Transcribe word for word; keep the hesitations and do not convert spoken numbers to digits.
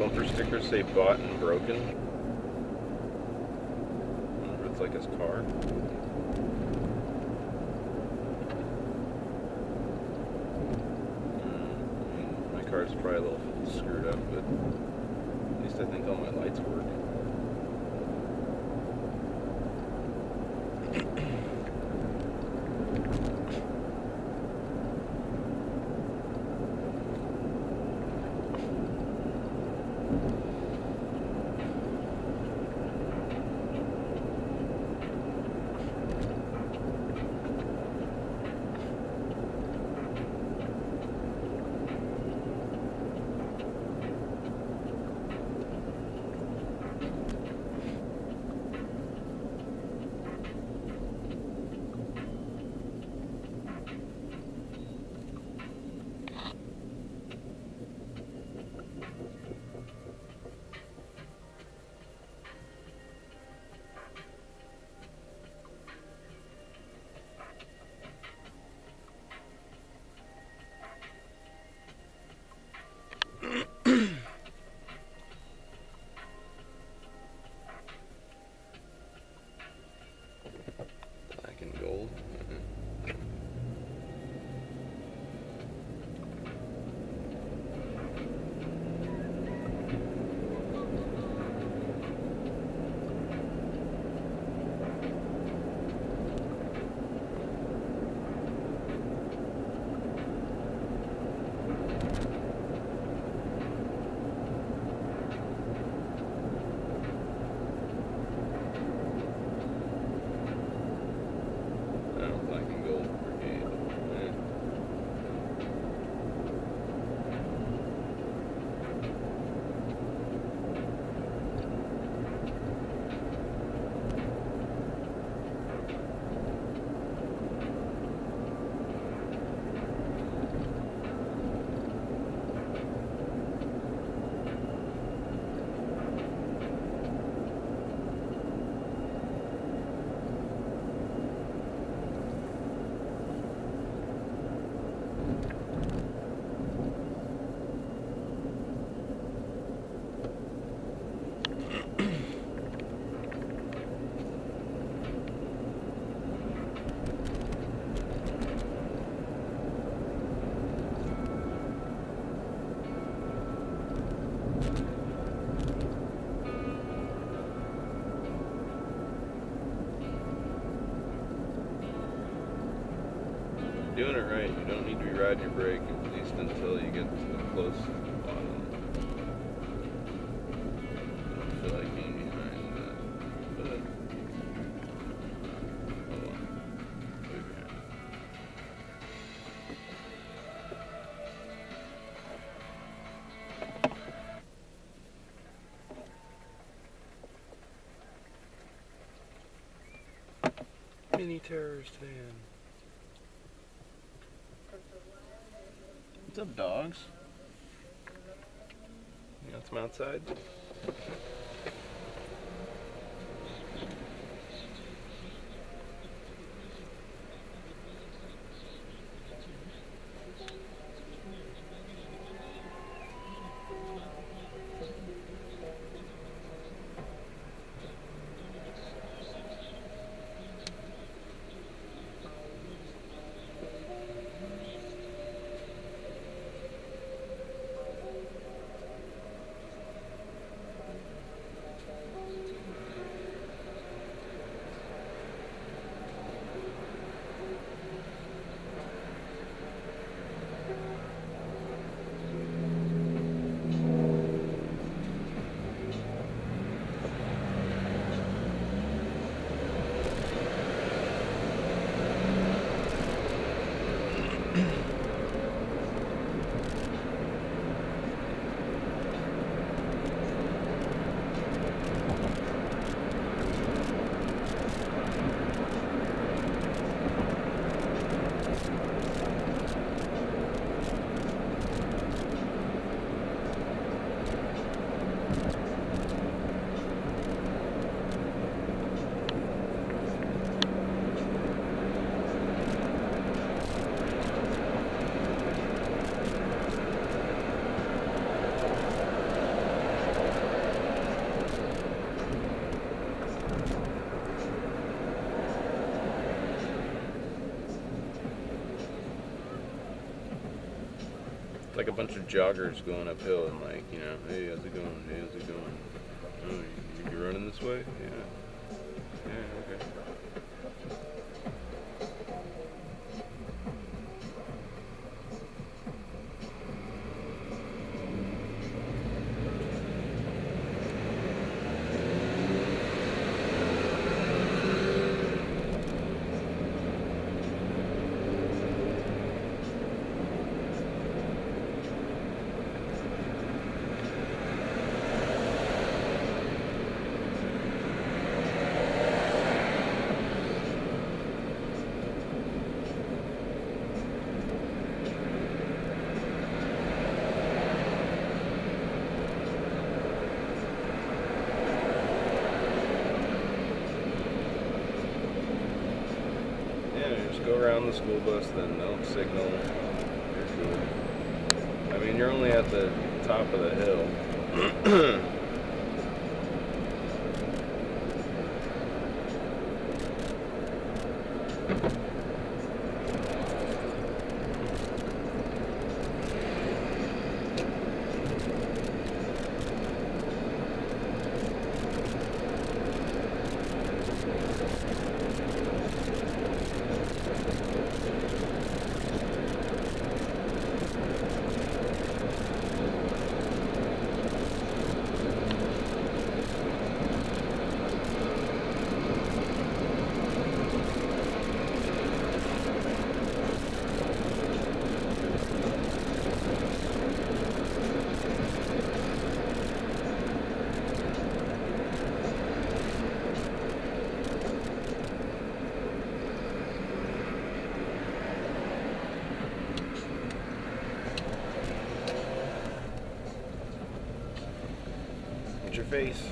bumper stickers say bought and broken. I wonder if it's like his car. Mm, my car's probably a little screwed up, but at least I think all my lights work. Doing it right, you don't need to be riding your brake, at least until you get to the close to the bottom. I don't feel like being behind that, but hold on, way behind. Mini terrorist van. What's up, dogs? You got some outside? like a bunch of joggers going uphill and like, you know, hey, how's it going? Hey, how's it going? Oh, you're running this way? Yeah. Yeah, okay. Around the school bus, then they'll signal. You're cool. I mean, you're only at the top of the hill. Face.